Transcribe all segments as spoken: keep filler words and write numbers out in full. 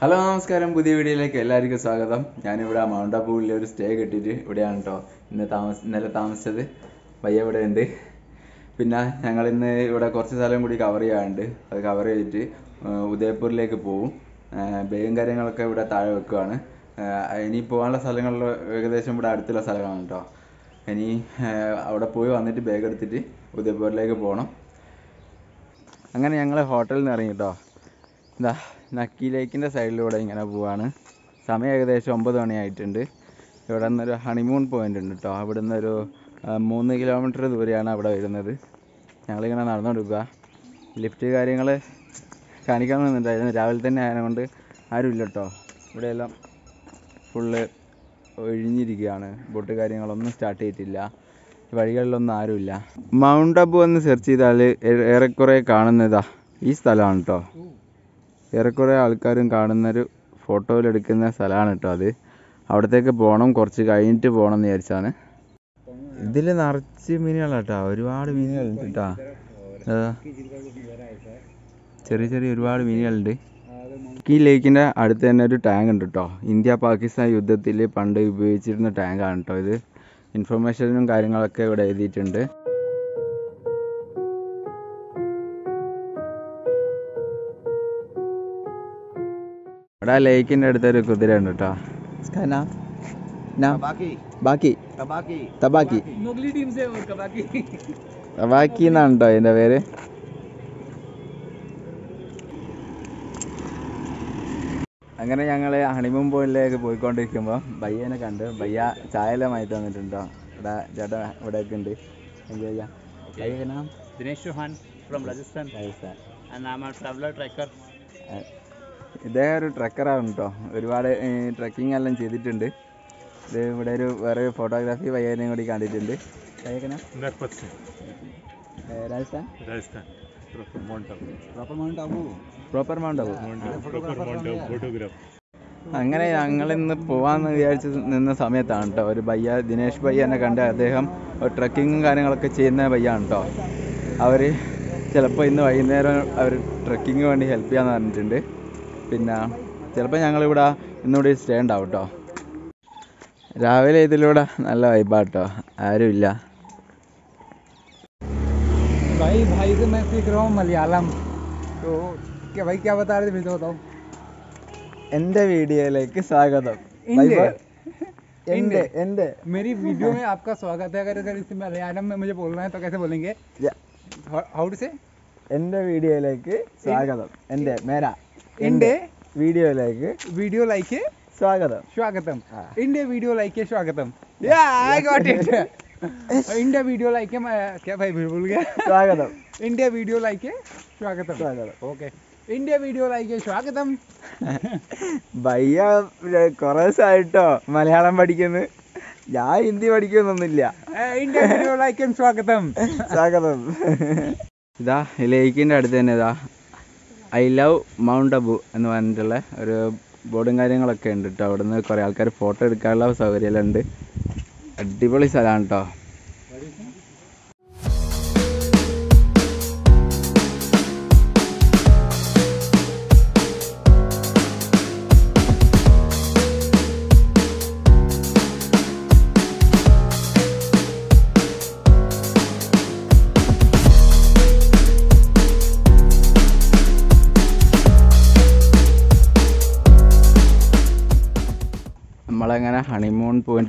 Hello, namaskaram. Good video like ellarikku swagatham. Njan ivda Mount Abu il oru stay kettittu ivdaanu to. Inne thamas nalla thamasichathu. Bayya ivda undu. Pinna njangal inne ivda korchu salam kudi cover cheyanund. Adu cover cheyittu Udayapurilekku povum. Bayam karyangalokka ivda thaale vekkuvanu. Ini povanulla salangallo ekadesham ivda aduthula salangalanu to. Ini avda poi vannittu bag edutittu Udayapurilekku poganam. Angane njangal hotelil nirangi to. Inda Naki Lake in the side loading and a buana. Some egg there, Shombodoni attended. You run the honeymoon point in the top, but another moon kilometer to Variana, but another. Naligan and Arnoduga. Lifty guiding a canican and the travel then I owned I will let off. But I love full originator, but guiding along the startatilla. Varial on the Arula. Mount Abu and the Serchi, the Erecore Kananeda, East Alanto. ഏറെക്കുറെ ആൾക്കാരും കാണുന്ന ഒരു ഫോട്ടോയിൽ എടുക്കുന്ന സ്ഥലമാണ് ട്ടോ അത് അവിടത്തേക്ക് പോണം കുറച്ച് കഴിഞ്ഞിട്ട് പോണം എന്ന് വിചാരിച്ചാണ് ഇതില് നിറച്ച് മീനുകളാട്ടോ ഒരുപാട് മീനുകളുണ്ട് ട്ടോ ചെറിയ ചെറിയ ഒരുപാട് മീനുകളുണ്ട് ഈ ലേക്കിന്റെ അടുത്ത് തന്നെ ഒരു ടാങ്ക് ഉണ്ട് ട്ടോ ഇന്ത്യ പാകിസ്ഥാൻ യുദ്ധത്തിൽ പണ്ട് ഉപയോഗിച്ചിരുന്ന ടാങ്ക് ആണ് ട്ടോ ഇത് ഇൻഫർമേഷനും കാര്യങ്ങളൊക്കെ ഇവിടെ എഴുതിയിട്ടുണ്ട് Lake in the Kudrenda. Skana Nabaki Baki Tabaki Tabaki Mugli teams over Kabaki Tabaki Nanda in the very Angana Yangala, honeymoon boy leg, boy contact him up by a candle, by a child, my tongue and Jada, what I can do. Dinesh Chauhan from Rajasthan, and I'm a traveler tracker. There tracker on top. Trekking along Cheditunde. They would have photography by anybody candidate. Breakfast. Rajasthan? Rajasthan. Proper Mount Abu. Proper Mount Abu. Proper Mount Abu. Proper Mount Abu. Photograph. അങ്ങനെ ഞങ്ങൾ ഇന്ന് പോവാന്ന് വിചാരിച്ച് നിന്ന സമയത്താണ് ട്ടോ ഒരു ബയ്യ ദിനേശ് ബയ്യ എന്നെ കണ്ട അദ്ദേഹം ട്രക്കിങ്ങും കാര്യങ്ങളൊക്കെ ചെയ്യുന്ന ബയ്യാണ് ട്ടോ അവര് ചിലപ്പോൾ ഇന്ന് വൈകുന്നേരം അവർ ട്രക്കിങ്ങിന് വേണ്ടി ഹെൽപ്പ് ചെയ്യാന്ന് പറഞ്ഞിട്ടുണ്ട് പിന്നെ ചിലപ്പോൾ ഞങ്ങൾ ഇവിടെ ഇന്നുകൂടി സ്റ്റേ ഉണ്ടാവും ട്ടോ രാവിലെ ഇതിലൂടെ നല്ല വൈബാണ് ട്ടോ ആരുമില്ല भाई भाई से मैं सीख रहा हूं मलयालम तो क्या भाई क्या बता रहे थे मुझे बताओ എന്റെ വീഡിയോയിലേക്ക് സ്വാഗതം എന്റെ मेरी वीडियो में आपका स्वागत है अगर अगर इसमें मलयालम में मुझे बोलना है तो कैसे बोलेंगे हाउ टू से എന്റെ വീഡിയോയിലേക്ക് സ്വാഗതം എന്റെ मेरा Inde video like video like Swagatham. Swagatham. Ah. Inde video like Swagatham. Yeah, I got it. Inde video like मैं क्या भाई भूल गया. Swagatham. Inde video like Swagatham. Swagatham. Okay. Inde video like Swagatham. भैया कोरा साइड तो मलयालम बड़ी के में यार हिंदी बड़ी के में नहीं लिया. Inde video like Swagatham. Swagatham. इधा लेकिन अड़ते ने दा. I love Mount Abu and one day, a boarding iron like and tower and the Korealka photo, Carla Savariland, a Diboli Salanta. Honeymoon point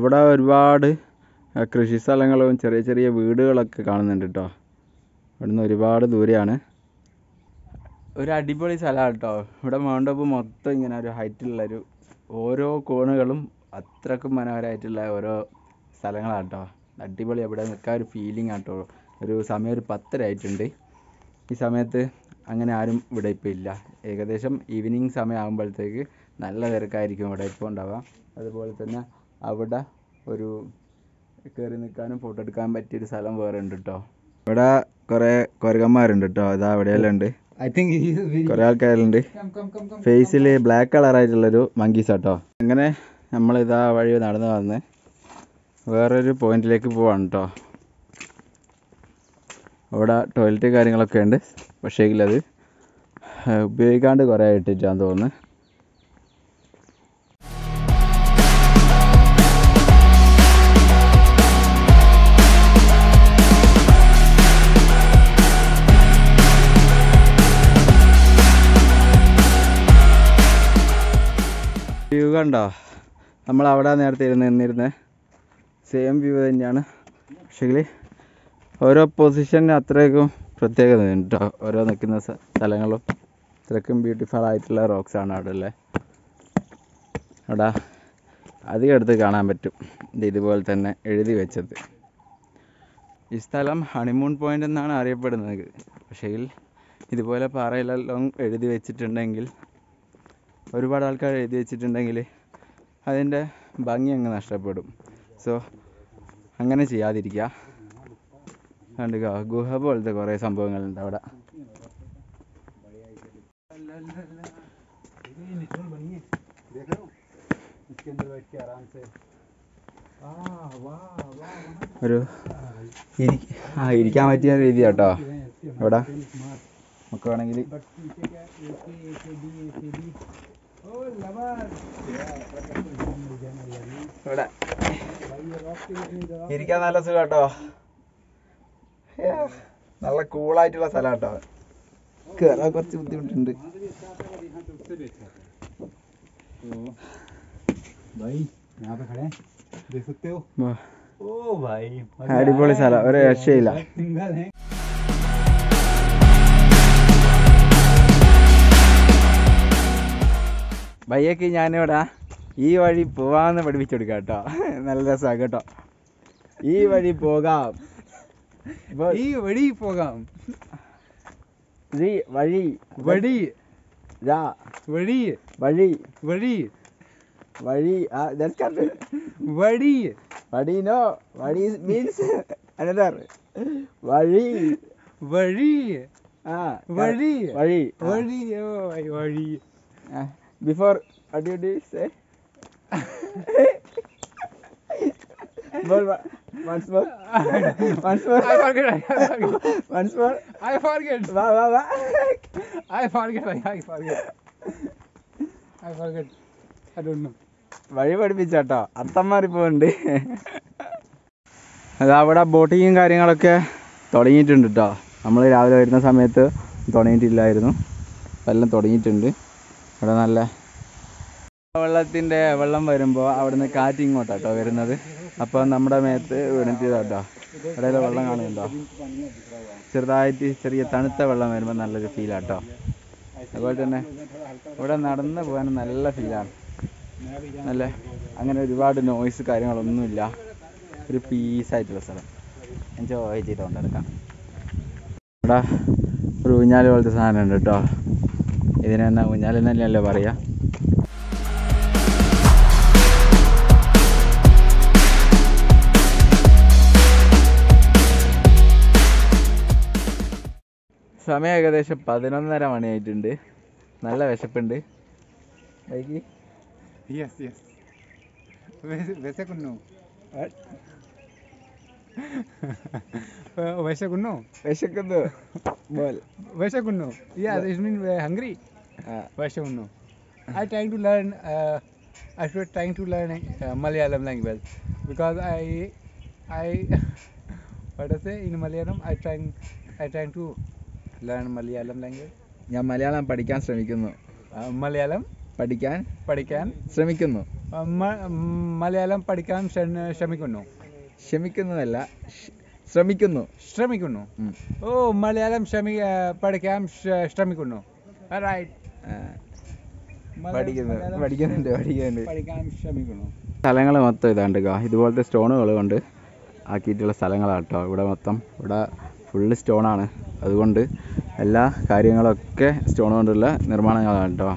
അവിടെ ഒരുപാട് കൃഷി സ്ഥലങ്ങളും ചെറിയ ചെറിയ വീടുകളൊക്കെ കാണുന്നുണ്ട് കേട്ടോ. ഇവിടുന്ന് ഒരുപാട് ദൂരെയാണ്. ഒരു അടിപൊളി സ്ഥലമാണ് കേട്ടോ. ഇവിടെ മൗണ്ട് അബു മൊത്തം ഇങ്ങനെ ഒരു ഹൈറ്റുള്ളൊരു ഓരോ കോണുകളും അത്രക്കും മനോഹരമായിട്ടുള്ള ഓരോ സ്ഥലങ്ങളാണ് കേട്ടോ. അടിപൊളി അവിടെ നിൽക്കാൻ ഒരു ഫീലിംഗ് ആട്ടോ. ഒരു സമയം ഒരു പത്തര ആയിട്ടുണ്ട്. ഈ സമയത്ത് അങ്ങനെ ആരും ഇവിടെ ഇപ്പോൾ ഇല്ല. ഏകദേശം ഈവനിങ് സമയം ആകുമ്പോഴത്തേക്ക് നല്ല തിരക്കായിരിക്കും ഇവിടെ ഇപ്പോൾ ഉണ്ടാവുക. അതുപോലെ തന്നെ അവിടെ ഒരു കയറി നിൽക്കാനും ഫോട്ടോ എടുക്കാൻ പറ്റിയൊരു സ്ഥലം വേറെ ഉണ്ട് കേട്ടോ. ഇവിടെ കുറേ കുരങ്ങന്മാരുണ്ട് കേട്ടോ. അത് അവിടെയെല്ലാം ഉണ്ട്. ഐ തിങ്ക് കുറേ ആൾക്കാരുണ്ട്. ഫേസിൽ ബ്ലാക്ക് കളറായിട്ടുള്ളൊരു മങ്കീസ് കേട്ടോ. അങ്ങനെ നമ്മളിതാ വഴി നടന്ന് വന്ന് വേറൊരു പോയിന്റിലേക്ക് പോവാണ് കേട്ടോ. അവിടെ ടോയ്ലറ്റ് കാര്യങ്ങളൊക്കെ ഉണ്ട്, പക്ഷേ അത് ഉപയോഗിക്കാണ്ട് കുറേ ഇട്ടിട്ടാന്ന് തോന്നുന്നു. വ്യൂ കണ്ടോ, നമ്മളവിടെ നേരത്തെ ഇരുന്ന് നിന്നിരുന്ന സെയിം വ്യൂ തന്നെയാണ്. പക്ഷേങ്കിൽ ഓരോ പൊസിഷനും അത്രയ്ക്കും പ്രത്യേകത ഉണ്ട് കേട്ടോ. ഓരോ നിൽക്കുന്ന സ്ഥലങ്ങളും അത്രയ്ക്കും ബ്യൂട്ടിഫുൾ ആയിട്ടുള്ള റോക്സ് ആണ് അവിടെ ഉള്ളത്. അവിടെ അധികം അടുത്ത് കാണാൻ പറ്റും ഇത് ഇതുപോലെ തന്നെ എഴുതി വെച്ചത്. ഈ സ്ഥലം ഹണിമൂൺ പോയിന്റ് എന്നാണ് അറിയപ്പെടുന്നത്. പക്ഷേ ഇതുപോലെ പാറയിലെല്ലാം എഴുതി വെച്ചിട്ടുണ്ടെങ്കിൽ, ഒരുപാട് ആൾക്കാർ എഴുതി വെച്ചിട്ടുണ്ടെങ്കിൽ അതിൻ്റെ ഭംഗി അങ്ങ് നഷ്ടപ്പെടും. സോ അങ്ങനെ ചെയ്യാതിരിക്കുക. കണ്ടു ഗുഹ പോലത്തെ കുറേ സംഭവങ്ങളുണ്ട് അവിടെ. ഒരു ആ ഇരിക്കാൻ പറ്റിയ രീതി കേട്ടോ. ഇവിടെ നമുക്ക് വേണമെങ്കിൽ ഇവിടെ ഇരിക്കാൻ നല്ല സുഖം കേട്ടോ. നല്ല കൂളായിട്ടുള്ള സ്ഥലം കേട്ടോ. കയറാൻ കുറച്ച് ബുദ്ധിമുട്ടുണ്ട്. അടിപൊളി സ്ഥലം, ഒരു രക്ഷയില്ല. ബയ്യക്ക് ഞാനിവിടെ ഈ വഴി പോകാമെന്ന് പഠിപ്പിച്ചു കൊടുക്കാം കേട്ടോ. നല്ല രസമാണ് കേട്ടോ. ഈ വഴി പോകാം, ഈ വഴി പോകാം, വഴി വഴി വഴി വഴി വഴി വഴി വഴി വഴി നോ വഴി മീൻസ് അനദർ വഴി വഴി ആ വഴി വഴി വഴി വഴി. Before, what do you say? More, once more. Once more. I forget. I forget. Once more. I forget. Wow, wow, wow. I forget. I forget. I forget. I don't know. Very bad pitch, atta. Athamari poonde. അതവിടെ ബോട്ടിങ്ങും കാര്യങ്ങളൊക്കെ തുടങ്ങിയിട്ടുണ്ട് കേട്ടോ. നമ്മൾ രാവിലെ വരുന്ന സമയത്ത് തുടങ്ങിയിട്ടില്ലായിരുന്നു, എല്ലാം തുടങ്ങിയിട്ടുണ്ട്. ഇവിടെ നല്ല വെള്ളത്തിൻ്റെ വെള്ളം വരുമ്പോൾ അവിടുന്ന് കാറ്റ് ഇങ്ങോട്ടാട്ടോ വരുന്നത്. അപ്പോൾ നമ്മുടെ മേത്ത് വീണിട്ടതാട്ടോ. ഇടയിൽ വെള്ളം കാണുന്നുണ്ടോ? ചെറുതായിട്ട് ചെറിയ തണുത്ത വെള്ളം വരുമ്പോൾ നല്ലൊരു ഫീലാട്ടോ. അതുപോലെ തന്നെ ഇവിടെ നടന്ന് പോകാനും നല്ല ഫീലാണ്. നല്ല അങ്ങനെ ഒരുപാട് നോയ്സ് കാര്യങ്ങളൊന്നുമില്ല. ഒരു പീസായിട്ടുള്ള സ്ഥലം എൻജോയ് ചെയ്ത് കൊണ്ടെടുക്കാം. ഇവിടെ ഒരു ഊഞ്ഞാല് പോലത്തെ സാധനം ഉണ്ട് കേട്ടോ. ഇതിനെന്നാ ഊഞ്ഞാലെന്നല്ലേ പറയാ. സമയം ഏകദേശം പതിനൊന്നര മണിയായിട്ടുണ്ട്. നല്ല വിശപ്പുണ്ട്. വിശക്കുന്നു വിശക്കുന്നു വിശക്കുന്നു. Hungry. Uh, no. I trying to learn. Uh, I should trying to learn uh, Malayalam language because I, I, what I say in Malayalam. I trying, I trying to learn Malayalam language. Yeah, Malayalam. Padikan shramikunnu. Malayalam. Padikan. Padikan. Shramikunnu. Malayalam പഠിക്കാൻ ശ്രമിക്കുന്നു ശ്രമിക്കുന്നതല്ല ശ്രമിക്കുന്നു ശ്രമിക്കുന്നു ഓ മലയാളം ശ്രമി പഠിക്കാൻ ശ്രമിക്കുന്നു പഠിക്കുന്നുണ്ട് പഠിക്കുന്നുണ്ട് പഠിക്കാൻ ശ്രമിക്കുന്നു സ്ഥലങ്ങൾ മൊത്തം ഇതാണ്ട് ഇതുപോലത്തെ സ്റ്റോണുകൾ കൊണ്ട് ആക്കിയിട്ടുള്ള സ്ഥലങ്ങളാണ് കേട്ടോ ഇവിടെ മൊത്തം ഇവിടെ ഫുള്ള് സ്റ്റോണാണ് അതുകൊണ്ട് എല്ലാ കാര്യങ്ങളൊക്കെ സ്റ്റോൺ കൊണ്ടുള്ള നിർമ്മാണങ്ങളാണ് കേട്ടോ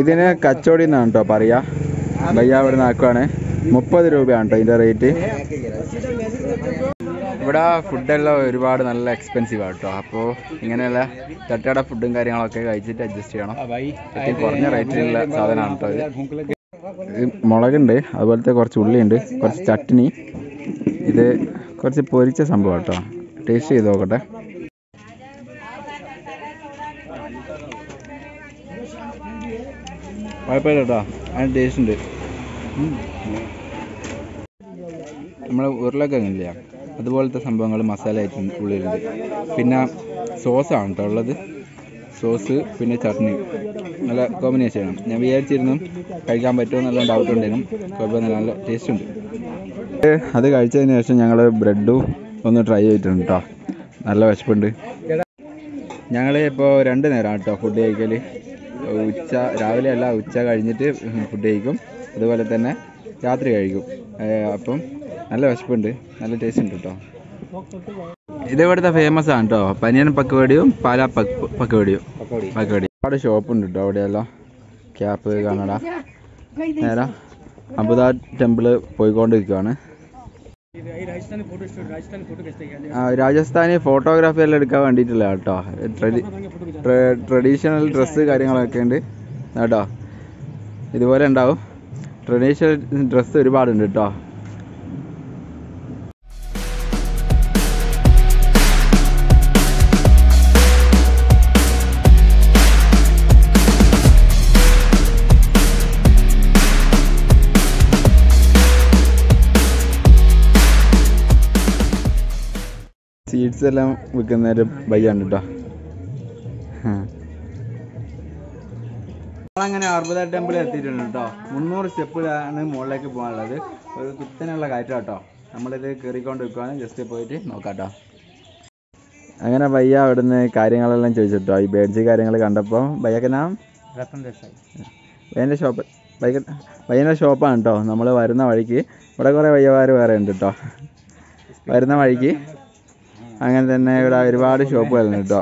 ഇതിന് കച്ചോടി എന്നാണ് കേട്ടോ പറയാ ബയ്യ ഇവിടെ നിന്നാക്കുവാണ് മുപ്പത് രൂപയാണ് കേട്ടോ ഇതിൻ്റെ റേറ്റ് ഇവിടെ ഫുഡെല്ലാം ഒരുപാട് നല്ല എക്സ്പെൻസീവ് ആണ് കേട്ടോ അപ്പോൾ ഇങ്ങനെയുള്ള തട്ടയുടെ ഫുഡും കാര്യങ്ങളൊക്കെ കഴിച്ചിട്ട് അഡ്ജസ്റ്റ് ചെയ്യണം ഏറ്റവും കുറഞ്ഞ റേറ്റിലുള്ള സാധനമാണ് കേട്ടോ ഇത് മുളകുണ്ട് അതുപോലത്തെ കുറച്ച് ഉള്ളിയുണ്ട് കുറച്ച് ചട്നി ഇത് കുറച്ച് പൊരിച്ച സംഭവമാണ് കേട്ടോ ടേസ്റ്റ് ചെയ്ത് നോക്കട്ടെ കുഴപ്പമില്ല കേട്ടോ അതിന് ടേസ്റ്റ് ഉണ്ട് നമ്മൾ ഉരുളക്കിഴങ്ങില്ല അതുപോലത്തെ സംഭവങ്ങൾ മസാല ആയിട്ട് ഉള്ളിലുണ്ട് പിന്നെ സോസാണ് കേട്ടോ ഉള്ളത് സോസ് പിന്നെ ചട്നി നല്ല കോമ്പിനേഷൻ ആണ് ഞാൻ വിചാരിച്ചിരുന്നു കഴിക്കാൻ പറ്റുമോ എന്നുള്ള ഡൗട്ട് ഉണ്ടായിരുന്നു കുഴപ്പമൊന്നുമില്ല നല്ല ടേസ്റ്റ് ഉണ്ട് അത് കഴിച്ചതിന് ശേഷം ഞങ്ങൾ ബ്രെഡും ഒന്ന് ട്രൈ ചെയ്തിട്ടുണ്ട് കേട്ടോ നല്ല വിശപ്പുണ്ട് ഞങ്ങൾ ഇപ്പോൾ രണ്ട് നേരമാണ് കേട്ടോ ഫുഡ് കഴിക്കൽ ഉച്ച രാവിലെ അല്ല ഉച്ച കഴിഞ്ഞിട്ട് ഫുഡ് കഴിക്കും അതുപോലെ തന്നെ രാത്രി കഴിക്കും അപ്പം നല്ല വിശപ്പുണ്ട് നല്ല ടേസ്റ്റ് ഉണ്ട് കേട്ടോ ഇത് ഇവിടുത്തെ ഫേമസ് ആണ് കേട്ടോ പനിയൻ പക്കവടിയും പാല പക്കവടിയും പക്കവടി ഒരുപാട് ഷോപ്പുണ്ട് കേട്ടോ അവിടെയെല്ലാം ക്യാപ്പ് കണ്ണട നേരെ അബുദ ടെമ്പിള് പോയിക്കൊണ്ടിരിക്കുകയാണ് രാജസ്ഥാനി ഫോട്ടോഗ്രാഫി എല്ലാം എടുക്കാൻ വേണ്ടിയിട്ടില്ല കേട്ടോ ട്രഡീഷണൽ ഡ്രസ്സ് കാര്യങ്ങളൊക്കെ ഉണ്ട് കേട്ടോ ഇതുപോലെ ഉണ്ടാവും ട്രഡീഷണൽ ഡ്രസ്സ് ഒരുപാടുണ്ട് കേട്ടോ സീഡ്സ് എല്ലാം വിൽക്കുന്ന ഒരു ബയ്യാണ് കേട്ടോ നമ്മളങ്ങനെ അർബുദ ടെമ്പിൾ എത്തിയിട്ടുണ്ട് കേട്ടോ മുന്നൂറ് സ്റ്റെപ്പിലാണ് മുകളിലേക്ക് പോകാനുള്ളത് ഒരു കുത്തനുള്ള കയറ്റാണ് കേട്ടോ നമ്മളിത് കയറിക്കൊണ്ട് വെക്കുകയാണ് ജസ്റ്റ് പോയിട്ട് നോക്കാം കേട്ടോ അങ്ങനെ ബയ്യ അവിടുന്ന് കാര്യങ്ങളെല്ലാം ചോദിച്ചിട്ടോ ഈ ബേഡ്ജി കാര്യങ്ങൾ കണ്ടപ്പോൾ ബയ്യക്ക് നാം ബയ്യൻ്റെ ഷോപ്പ് ബയ്യ ബയ്യൻ്റെ ഷോപ്പാണ് കേട്ടോ നമ്മൾ വരുന്ന വഴിക്ക് ഇവിടെ കുറേ ബയ്യമാർ വേറെ ഉണ്ട് കേട്ടോ വരുന്ന വഴിക്ക് അങ്ങനെ തന്നെ ഇവിടെ ഒരുപാട് ഷോപ്പുകളുണ്ട് കേട്ടോ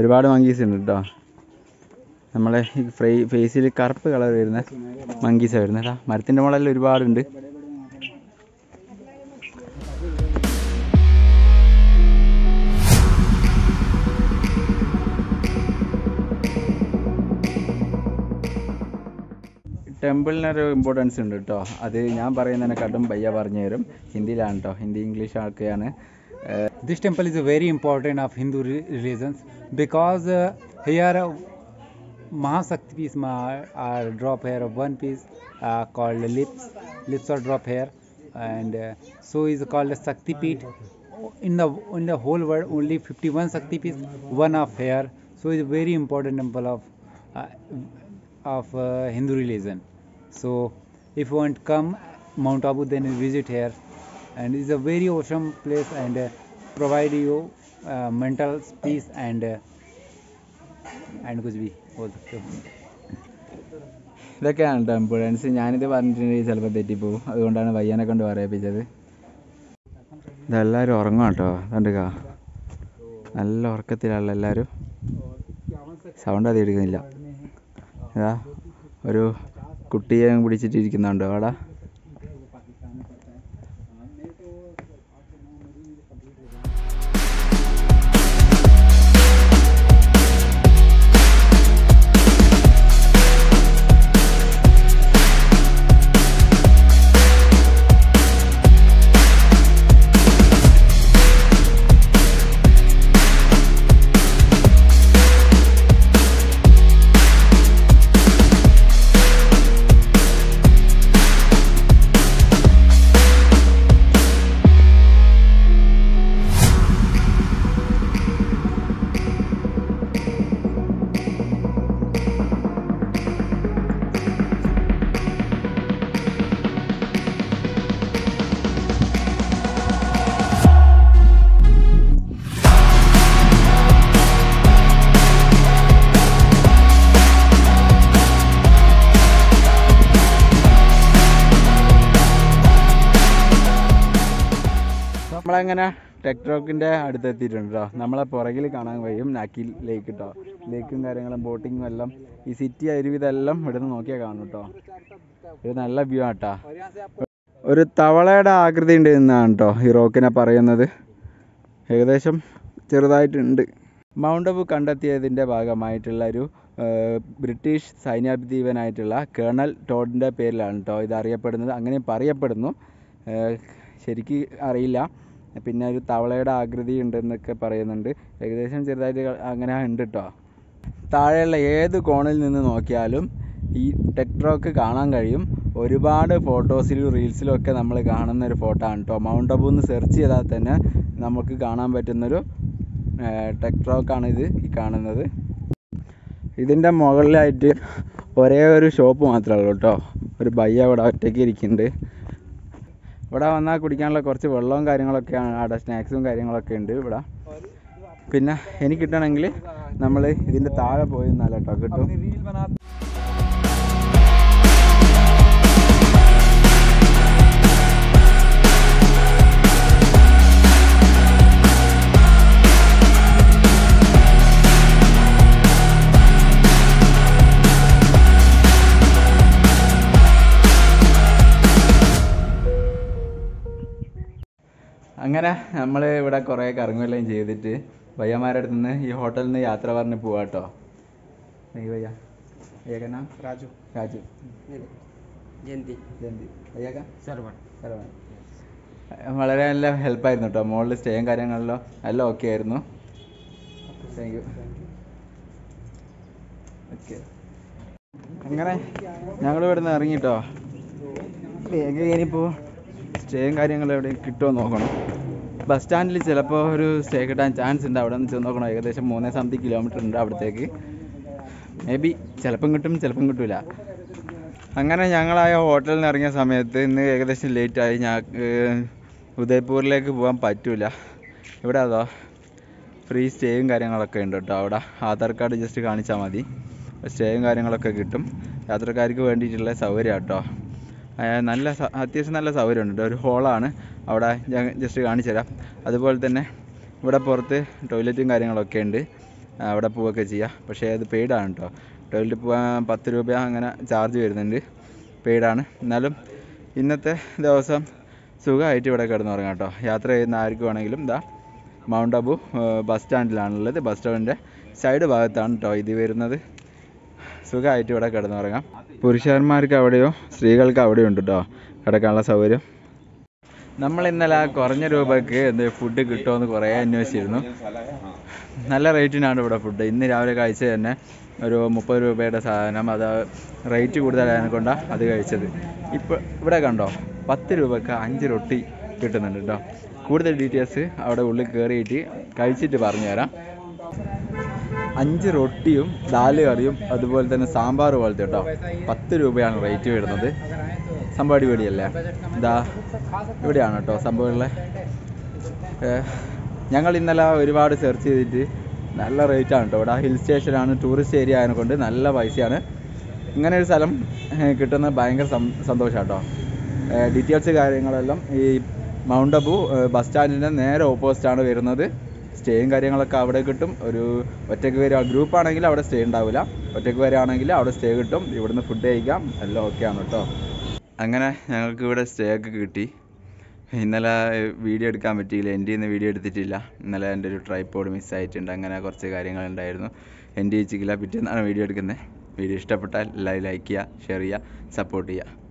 ഒരുപാട് മങ്കീസ് ഉണ്ട് കേട്ടോ നമ്മളെ ഈ ഫ്രൈ ഫേസിൽ കറുപ്പ് കളർ വരുന്ന മങ്കീസാണ് വരുന്നത് കേട്ടോ മരത്തിൻ്റെ മുകളിൽ ഒരുപാടുണ്ട് ടെമ്പിളിനൊരു ഇമ്പോർട്ടൻസ് ഉണ്ട് കേട്ടോ അത് ഞാൻ പറയുന്നതിനെക്കാട്ടും ബയ്യ പറഞ്ഞു തരും ഹിന്ദിയിലാണ് കേട്ടോ ഹിന്ദി ഇംഗ്ലീഷ് ആൾക്കാണ് this temple is very important of Hindu religions because here Mahashakti piece are drop here one piece called lips lips are drop here and so is called Shakti Peeth in the in the whole world only fifty one Shakti piece one of here so is very important temple of of Hindu religion. So if you want to come Mount Abu, then you visit here, and it's a very awesome place and uh, provide you uh, mental peace and uh, and kuch bhi. ഇതൊക്കെയാണ് temples ഞാനിത് പറഞ്ഞിട്ടുണ്ടെങ്കിൽ ചിലപ്പോൾ തെറ്റിപ്പോവും അതുകൊണ്ടാണ് വയ്യാനെ കൊണ്ട് പറയിപ്പിച്ചത് ഇതെല്ലാവരും ഉറങ്ങും കേട്ടോ കണ്ടുക നല്ല ഉറക്കത്തിലാണല്ലോ എല്ലാവരും സൗണ്ട് അത് എടുക്കുന്നില്ല ഇതാ ഒരു കുട്ടിയെ പിടിച്ചിട്ടിരിക്കുന്നുണ്ടോ അവിടെ Malangana, Tektrok in there at the Tidra, Namala Poragil Kanangayam, Naki Lake, Lake Kungarangalam boating, Alam, Isiti, Irivi Alam, Madanaka Kanuta. Then I love you atta. Or a Tavalada Agridin Nanto, Hirokina Parayana, Hegadesham, Cherodite and Mount Abu Kandathia in the Baga Maitilaru. British സൈന്യാധിപനായിട്ടുള്ള colonel ടോഡിന്റെ പേരിലാണ് ട്ടോ ഇത് അറിയപ്പെടുന്നത് അങ്ങനെ പറയപ്പെടുന്നു ശരിക്ക് അറിയില്ല പിന്നെ ഒരു തവളയുടെ ആകൃതി ഉണ്ടെന്നൊക്കെ പറയുന്നുണ്ട് ഏകദേശം ചെറുതായിട്ട് അങ്ങനെ ഉണ്ട് ട്ടോ താഴെയുള്ള ഏത് കോണിൽ നിന്ന് നോക്കിയാലും ഈ ടെക്ട്രോക്ക് കാണാൻ കഴിയും ഒരുപാട് ഫോട്ടോസിലും റീൽസിലും ഒക്കെ നമ്മൾ കാണുന്ന ഒരു ഫോട്ടോ ആണ് ട്ടോ മൗണ്ട് അബു എന്ന് സെർച്ച് ചെയ്താൽ തന്നെ നമുക്ക് കാണാൻ പറ്റുന്ന ഒരു ടെക്ട്രോക്ക് ആണ് ഇത് കാണുന്നത് ഇതിന്റെ മുകളിലായിട്ട് ഒരേ ഒരു ഷോപ്പ് മാത്രമേ ഉള്ളൂ ട്ടോ ഒരു ബയ്യ അവിടെ ഒറ്റയ്ക്ക് ഇരിക്കുന്നുണ്ട് ഇവിടെ വന്നാൽ കുടിക്കാനുള്ള കുറച്ച് വെള്ളവും കാര്യങ്ങളൊക്കെ ആണ് അവിടെ സ്നാക്സും കാര്യങ്ങളൊക്കെ ഉണ്ട് ഇവിടെ പിന്നെ എനിക്ക് കിട്ടണമെങ്കിൽ നമ്മൾ ഇതിന്റെ താഴെ പോയി നിന്നാലേ ട്ടോ കിട്ടും അങ്ങനെ നമ്മൾ ഇവിടെ കുറേ കറങ്ങുകയും ചെയ്തിട്ട് വയ്യമാരുടെ അടുത്ത് നിന്ന് ഈ ഹോട്ടലിൽ നിന്ന് യാത്ര പറഞ്ഞ് പോവാട്ടോ നീ വയ്യ വയ്യക്ക നാം രാജു രാജു ജയന്തി ജയന്തി വയ്യക്ക സർവൻ സർവൻ വളരെ നല്ല ഹെൽപ്പായിരുന്നു കേട്ടോ മോളിൽ സ്റ്റേയും കാര്യങ്ങളിലോ എല്ലാം ഓക്കെ ആയിരുന്നു താങ്ക് യു ഓക്കെ അങ്ങനെ ഞങ്ങൾ ഇവിടെ നിന്ന് ഇറങ്ങിട്ടോ വേഗം കയറിപ്പോ സ്റ്റേയും കാര്യങ്ങളും എവിടെയും കിട്ടുമോ നോക്കണം ബസ് സ്റ്റാൻഡിൽ ചിലപ്പോൾ ഒരു സ്റ്റേ കിട്ടാൻ ചാൻസ് ഉണ്ട് അവിടെ നിന്ന് ചെന്ന് നോക്കണം ഏകദേശം മൂന്നേ സംതിങ് കിലോമീറ്റർ ഉണ്ട് അവിടത്തേക്ക് മേ ബി ചിലപ്പം കിട്ടും ചിലപ്പം കിട്ടില്ല അങ്ങനെ ഞങ്ങളായ ഹോട്ടലിൽ നിന്ന് ഇറങ്ങിയ സമയത്ത് ഇന്ന് ഏകദേശം ലേറ്റായി ഞങ്ങൾക്ക് ഉദയ്പൂരിലേക്ക് പോകാൻ പറ്റില്ല ഇവിടെ അതോ ഫ്രീ സ്റ്റേയും കാര്യങ്ങളൊക്കെ ഉണ്ട് കേട്ടോ അവിടെ ആധാർ കാർഡ് ജസ്റ്റ് കാണിച്ചാൽ മതി സ്റ്റേയും കാര്യങ്ങളൊക്കെ കിട്ടും യാത്രക്കാർക്ക് വേണ്ടിയിട്ടുള്ള സൗകര്യം കേട്ടോ നല്ല അത്യാവശ്യം നല്ല സൗകര്യമുണ്ട് ഒരു ഹോളാണ് അവിടെ ഞാൻ ജസ്റ്റ് കാണിച്ചു തരാം അതുപോലെ തന്നെ ഇവിടെ പുറത്ത് ടോയ്ലറ്റും കാര്യങ്ങളൊക്കെ ഉണ്ട് അവിടെ പോവുകയൊക്കെ ചെയ്യാം പക്ഷേ അത് പെയ്ഡാണ് കേട്ടോ ടോയ്ലറ്റ് പോകാൻ പത്ത് രൂപ അങ്ങനെ ചാർജ് വരുന്നുണ്ട് പെയ്ഡാണ് എന്നാലും ഇന്നത്തെ ദിവസം സുഖമായിട്ട് ഇവിടെ കിടന്നുറങ്ങാം കേട്ടോ യാത്ര ചെയ്യുന്ന ആർക്ക് വേണമെങ്കിലും ദാ മൗണ്ട് അബു ബസ് സ്റ്റാൻഡിലാണുള്ളത് ബസ് സ്റ്റാൻഡിൻ്റെ സൈഡ് ഭാഗത്താണ് കേട്ടോ ഇത് വരുന്നത് സുഖമായിട്ട് ഇവിടെ കിടന്നുറങ്ങാം പുരുഷന്മാർക്ക് അവിടെയോ സ്ത്രീകൾക്ക് അവിടെയോ ഉണ്ട് കേട്ടോ കിടക്കാനുള്ള സൗകര്യം നമ്മൾ ഇന്നലെ കുറഞ്ഞ രൂപയ്ക്ക് എന്ത് ഫുഡ് കിട്ടുമെന്ന് കുറേ അന്വേഷിച്ചിരുന്നു നല്ല റേറ്റിനാണ് ഇവിടെ ഫുഡ് ഇന്ന് രാവിലെ കഴിച്ചത് തന്നെ ഒരു മുപ്പത് രൂപയുടെ സാധനം അത് റേറ്റ് കൂടുതലായത് കൊണ്ടാണ് അത് കഴിച്ചത് ഇപ്പോൾ ഇവിടെ കണ്ടോ പത്ത് രൂപയ്ക്ക് അഞ്ച് റൊട്ടി കിട്ടുന്നുണ്ട് കേട്ടോ കൂടുതൽ ഡീറ്റെയിൽസ് അവിടെ ഉള്ളിൽ കയറിയിട്ട് കഴിച്ചിട്ട് പറഞ്ഞു തരാം അഞ്ച് റൊട്ടിയും ദാല് കറിയും അതുപോലെ തന്നെ സാമ്പാർ പോലത്തെ കേട്ടോ പത്ത് രൂപയാണ് റേറ്റ് വരുന്നത് സംഭവം അടിപൊളിയല്ലേ ഇതാ ഇവിടെയാണ് കേട്ടോ സംഭവമുള്ള ഞങ്ങൾ ഇന്നലെ ഒരുപാട് സെർച്ച് ചെയ്തിട്ട് നല്ല റേറ്റാണ് കേട്ടോ ഇവിടെ ഹിൽ സ്റ്റേഷനാണ് ടൂറിസ്റ്റ് ഏരിയ ആയതുകൊണ്ട് നല്ല പൈസയാണ് ഇങ്ങനെ ഒരു സ്ഥലം കിട്ടുന്നത് ഭയങ്കര സന്തോഷമാണ് കേട്ടോ ഡീറ്റെയിൽസ് കാര്യങ്ങളെല്ലാം ഈ മൗണ്ട് അബു ബസ് സ്റ്റാൻഡിൻ്റെ നേരെ ഓപ്പോസിറ്റാണ് വരുന്നത് സ്റ്റേയും കാര്യങ്ങളൊക്കെ അവിടെ കിട്ടും ഒരു ഒറ്റയ്ക്ക് വരെ ഗ്രൂപ്പ് ആണെങ്കിൽ അവിടെ സ്റ്റേ ഉണ്ടാവില്ല ഒറ്റയ്ക്ക് വരെയാണെങ്കിൽ അവിടെ സ്റ്റേ കിട്ടും ഇവിടുന്ന് ഫുഡ് കഴിക്കാം എല്ലാം ഓക്കെ ആണ് കേട്ടോ അങ്ങനെ ഞങ്ങൾക്ക് ഇവിടെ സ്റ്റേ ഒക്കെ കിട്ടി ഇന്നലെ വീഡിയോ എടുക്കാൻ പറ്റിയില്ല എൻ്റെ ഇന്ന് വീഡിയോ എടുത്തിട്ടില്ല ഇന്നലെ എൻ്റെ ഒരു ട്രൈപോഡ് മിസ്സായിട്ടുണ്ട് അങ്ങനെ കുറച്ച് കാര്യങ്ങളുണ്ടായിരുന്നു എൻ്റെ ഈ ചിക്കില പിറ്റേന്നാണ് വീഡിയോ എടുക്കുന്നത് വീഡിയോ ഇഷ്ടപ്പെട്ടാൽ ലൈക്ക് ചെയ്യുക ഷെയർ ചെയ്യുക സപ്പോർട്ട് ചെയ്യുക